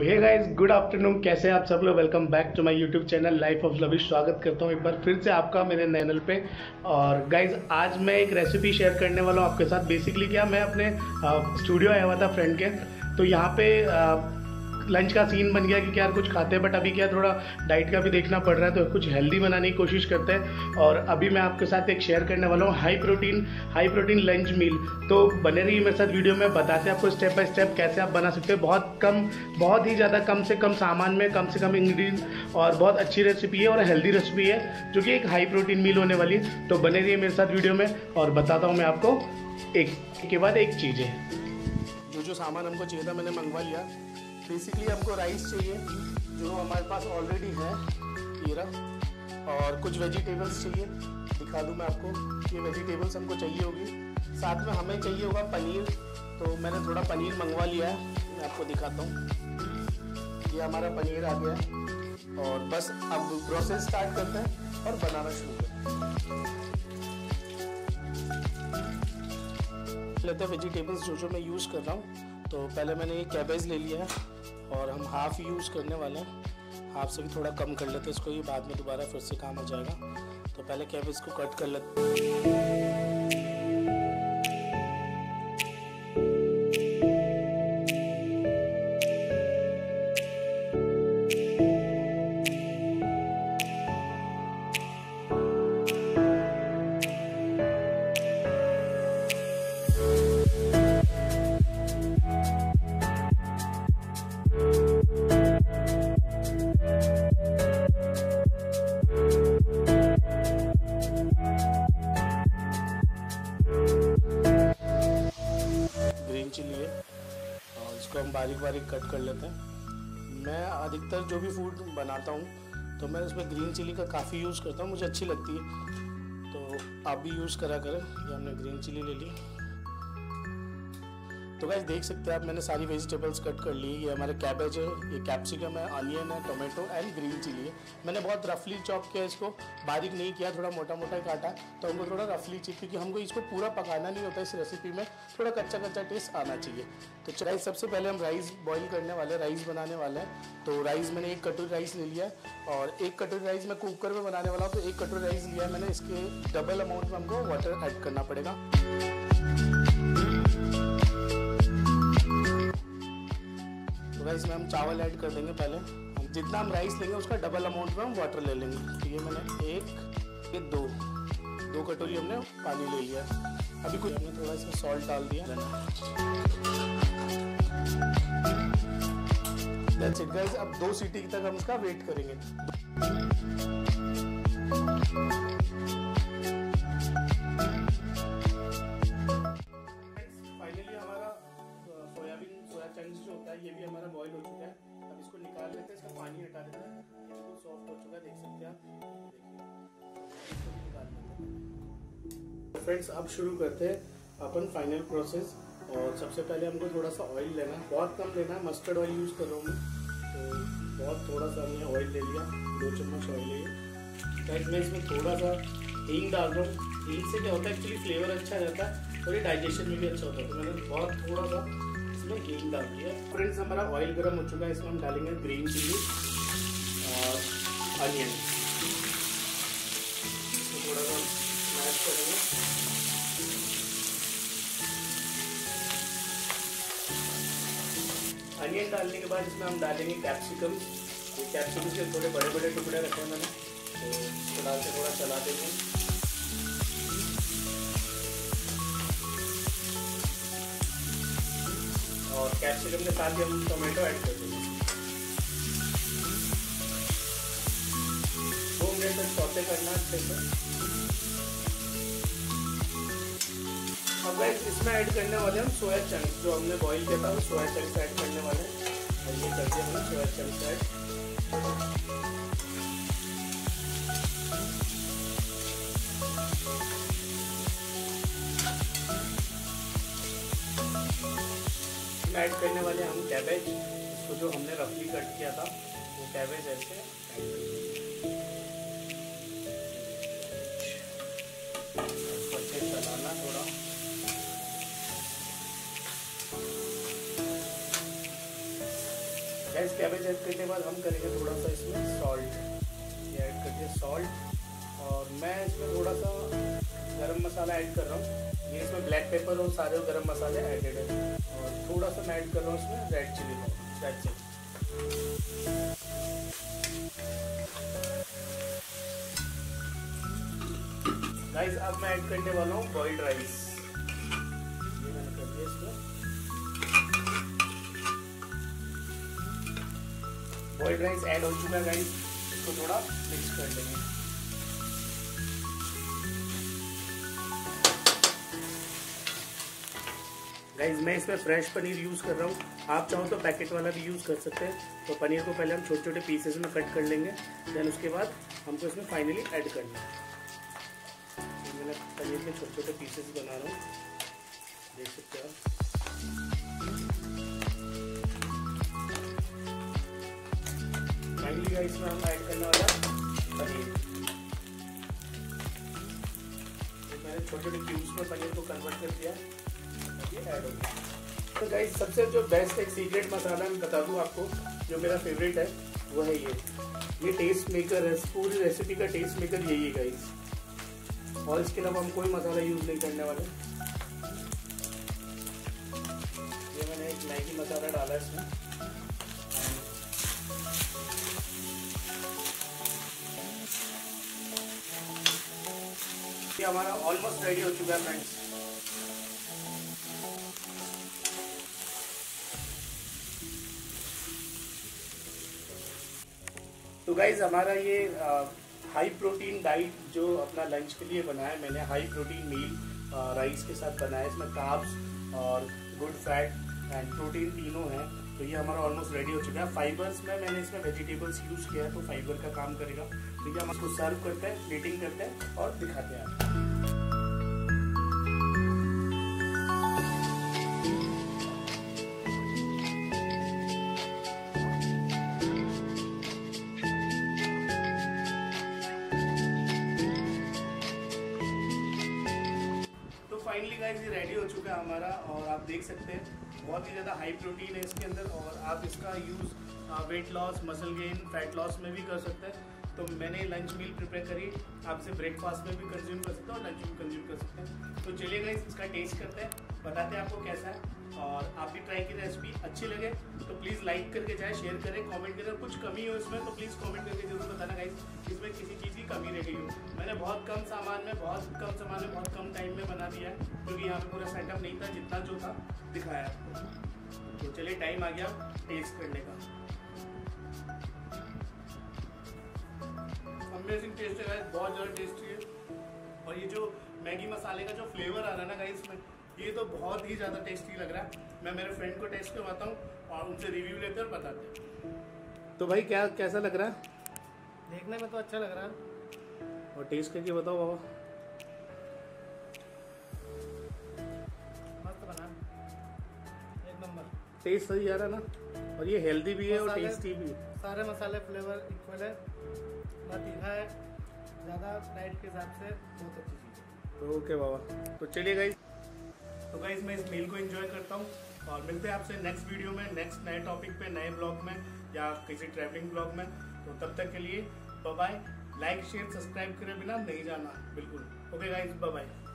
तो hey guys, good afternoon, कैसे हैं आप सब लोग। Welcome back to my YouTube channel life of lavish. स्वागत करता हूं एक बार फिर से आपका मेरे चैनल पे। और गाइस, आज मैं एक रेसिपी शेयर करने वाला हूं आपके साथ। बेसिकली क्या, मैं अपने स्टूडियो आया हुआ था फ्रेंड के, तो यहाँ पे लंच का सीन बन गया कि यार कुछ खाते हैं, बट अभी क्या थोड़ा डाइट का भी देखना पड़ रहा है, तो कुछ हेल्दी बनाने की कोशिश करते हैं। और अभी मैं आपके साथ एक शेयर करने वाला हूँ हाई प्रोटीन लंच मील। तो बने रहिए मेरे साथ वीडियो में, बताते हैं आपको स्टेप बाय स्टेप कैसे आप बना सकते हैं। बहुत ही ज़्यादा कम से कम सामान में, कम से कम इंग्रीडियंट, और बहुत अच्छी रेसिपी है और हेल्दी रेसिपी है, जो कि एक हाई प्रोटीन मील होने वाली। तो बने रहिए मेरे साथ वीडियो में और बताता हूँ मैं आपको एक के बाद एक चीज़ है। जो सामान हमको चाहिए था मैंने मंगवा लिया। बेसिकली हमको राइस चाहिए जो हमारे पास ऑलरेडी है, ये रहा, और कुछ वेजिटेबल्स चाहिए। दिखा दूँ मैं आपको, ये वेजिटेबल्स हमको चाहिए होगी। साथ में हमें चाहिए होगा पनीर, तो मैंने थोड़ा पनीर मंगवा लिया है, मैं आपको दिखाता हूँ। ये हमारा पनीर आ गया है और बस अब प्रोसेस स्टार्ट करते हैं और बनाना शुरू करते हैं। वेजिटेबल्स जो मैं यूज़ कर रहा हूँ, तो पहले मैंने ये कैबेज ले लिया है और हम हाफ़ यूज़ करने वाले हैं, हाफ से भी थोड़ा कम कर लेते हैं इसको, ये बाद में दोबारा फिर से काम हो जाएगा। तो पहले कैबेज को कट कर लेते हैं। बारीक बारीक कट कर लेते हैं। मैं अधिकतर जो भी फूड बनाता हूँ तो मैं उसमें ग्रीन चिली का काफ़ी यूज़ करता हूँ, मुझे अच्छी लगती है, तो आप भी यूज़ करा करें। ये हमने ग्रीन चिली ले ली। तो गाइस देख सकते हैं आप, मैंने सारी वेजिटेबल्स कट कर ली। ये हमारे कैबेज है, ये कैप्सिकम है, अनियन है, टोमेटो एंड ग्रीन चिली है। मैंने बहुत रफली चॉप किया इसको, बारीक नहीं किया, थोड़ा मोटा मोटा काटा, तो हमको थोड़ा रफली चाहिए क्योंकि हमको इसको पूरा पकाना नहीं होता इस रेसिपी में, थोड़ा कच्चा कच्चा टेस्ट आना चाहिए। तो चलिए, सबसे पहले हम राइस बॉईल करने वाले हैं, राइस बनाने वाले हैं। तो राइस मैंने एक कटोरी राइस ले लिया और एक कटोरी राइस मैं कुकर में बनाने वाला हूँ, तो एक कटोरी राइस लिया मैंने। इसके डबल अमाउंट में हमको वाटर ऐड करना पड़ेगा। इसमें हम चावल ऐड कर देंगे। पहले जितना हम राइस लेंगे उसका डबल अमाउंट में हम वाटर ले लेंगे। तो ये मैंने दो कटोरी हमने पानी ले लिया। अभी कुछ हमने थोड़ा इसमें सॉल्ट डाल दिया। दैट्स इट गाइस, अब 2 सीटी तक हम इसका वेट करेंगे। फाइनली हमारा सोया चंक्स जो होता है ये भी हमारा बॉईल हो चुका है। अब इसको निकाल लेते हैं, इसका पानी हटा देते हैं। इसको सॉफ्ट हो चुका है, देख सकते हैं आप। फ्रेंड्स, अब शुरू करते हैं अपन फाइनल प्रोसेस। और सबसे पहले हमको थोड़ा सा ऑयल लेना है, बहुत कम लेना है, मस्टर्ड ऑयल यूज़ कर रहा हूँ मैं, तो बहुत थोड़ा सा हमने ऑयल ले लिया, 2 चम्मच ऑयल ले लिया। मैं इसमें थोड़ा सा हींग डाल रहा हूँ। हींग से क्या होता है, एक्चुअली फ्लेवर अच्छा रहता है और ये डाइजेशन में भी अच्छा होता है। तो मैंने बहुत थोड़ा सा हींग डाल दिया। फ्रेंड्स, हमारा ऑयल गरम हो चुका है, इसमें हम डालेंगे ग्रीन चिली और अनियन। इसको थोड़ा सा मैश करेंगे। अनियन डालने के बाद इसमें हम डालेंगे कैप्सिकम। ये कैप्सिकम के थोड़े बड़े बड़े टुकड़े रखे हैं मैंने, तो इसको डाल के थोड़ा चला देंगे। और कैप्सिकम के साथ ही हम टोमेटो ऐड कर देंगे। 2 मिनट तक सौते करना अच्छे से। अब इसमें ऐड करने वाले हम सोया चंक्स, जो हमने बॉईल किया था वो सोया चंक्स ऐड करने वाले हैं। और ये कर दिया हमने सोया चंक्स ऐड। ऐड करने वाले हम कैबेज, इसको जो हमने रफली कट किया था वो कैबेज ऐसे ऐड करके चलाना थोड़ा। गाइस कैबेज ऐड करने के बाद हम करेंगे थोड़ा सा इसमें सॉल्ट, ये ऐड कर दिया सॉल्ट। और मैं इसमें थोड़ा सा गरम मसाला ऐड कर रहा हूँ, ये इसमें ब्लैक पेपर और सारे गरम मसाले ऐडेड है। और थोड़ा सा मैं ऐड कर रहा हूँ इसमें red chilli powder, red chilli. Guys अब मैं ऐड करने वाला हूँ बॉइल्ड राइस, ये मैंने कर दिया इसमें। बॉइल्ड राइस ऐड हो चुका है गाइस, इसको थोड़ा मिक्स कर लेंगे। गाइस मैं इसमें फ्रेश पनीर यूज़ कर रहा हूँ, आप चाहो तो पैकेट वाला भी यूज़ कर सकते हैं। तो पनीर को पहले हम छोटे छोटे पीसेस में कट कर लेंगे, देन उसके बाद हमको इसमें फाइनली ऐड करना है। तो मैंने पनीर के छोटे छोटे पीसेस बना रहा हूँ, देख सकते हो आप। इसमें हम ऐड करने वाला पनीर, मैंने छोटे छोटे क्यूब्स में पनीर को कन्वर्ट कर दिया, ये ऐड हो गया। तो गाइस सबसे जो बेस्ट एक सीक्रेट मसाला मैं बता दूं आपको, जो मेरा फेवरेट है वो है ये टेस्ट मेकर है, पूरी रेसिपी का टेस्ट मेकर यही है गाइस। और इसके अलावा हम कोई मसाला यूज नहीं करने वाले। ये मैंने एक मैगी मसाला डाला है इसमें, ये हमारा ऑलमोस्ट रेडी हो चुका है फ्रेंड्स। तो गाइज हमारा ये हाई प्रोटीन डाइट जो अपना लंच के लिए बनाया है मैंने, हाई प्रोटीन मील राइस के साथ बनाया है। इसमें कार्ब्स और गुड फैट एंड प्रोटीन तीनों हैं। तो ये हमारा ऑलमोस्ट रेडी हो चुका है। फाइबर्स में मैंने इसमें वेजिटेबल्स यूज़ किया है, तो फाइबर का काम करेगा। ठीक है, हम इसको सर्व करते हैं, प्लेटिंग करते हैं और दिखाते हैं आपको। तो फाइनली गाइस ये रेडी हो चुका है हमारा, और आप देख सकते हैं बहुत ही ज़्यादा हाई प्रोटीन है इसके अंदर। और आप इसका use weight loss, muscle gain, fat loss में भी कर सकते हैं। तो मैंने लंच मील प्रिपेयर करी, आपसे ब्रेकफास्ट में भी कंज्यूम कर सकते हैं और लंच में कंज्यूम कर सकते हैं। तो चलिए गाइस इसका टेस्ट करते हैं, बताते हैं आपको कैसा है। और आप भी ट्राई की रेसिपी अच्छी लगे तो प्लीज़ लाइक करके जाए, शेयर करें, कमेंट करें। कुछ कमी हो इसमें तो प्लीज़ कमेंट करके जरूर बताना गाइस, इसमें किसी चीज़ की कमी रह गई हो। मैंने बहुत कम सामान में बहुत कम टाइम में बना दिया है, क्योंकि यहाँ पर पूरा सेटअप नहीं था जितना जो था दिखाया आपको। तो चलिए टाइम आ गया टेस्ट करने का। अमेजिंग टेस्ट है गाइस, बहुत ज़्यादा टेस्टी है। और ये जो मैगी मसाले का जो फ्लेवर आ रहा है ना गाइस में, ये तो बहुत ही ज़्यादा टेस्टी लग रहा है। मैं मेरे फ्रेंड को टेस्ट करवाता हूँ और उनसे रिव्यू लेते हैं, बताते हैं। तो भाई क्या कैसा लग रहा है? देखने में तो अच्छा लग रहा है, और टेस्ट करके बताओ बाबा। मस्त बना, एक नंबर। टेस्ट सही आ रहा है ना, और ये हेल्दी भी है और टेस्टी भी। सारे मसाले फ्लेवर इक्वल है, तीखा है ज़्यादा डाइट के हिसाब से, बहुत अच्छी चीज़ है। ओके बाबा, तो चलिए गाइस। तो गाइस मैं इस मील को एंजॉय करता हूँ, और मिलते हैं आपसे नेक्स्ट वीडियो में, नेक्स्ट नए टॉपिक पे, नए ब्लॉग में, या किसी ट्रैवलिंग ब्लॉग में। तो तब तक के लिए bye bye. Like share subscribe करे बिना नहीं जाना बिल्कुल। Okay guys, bye bye.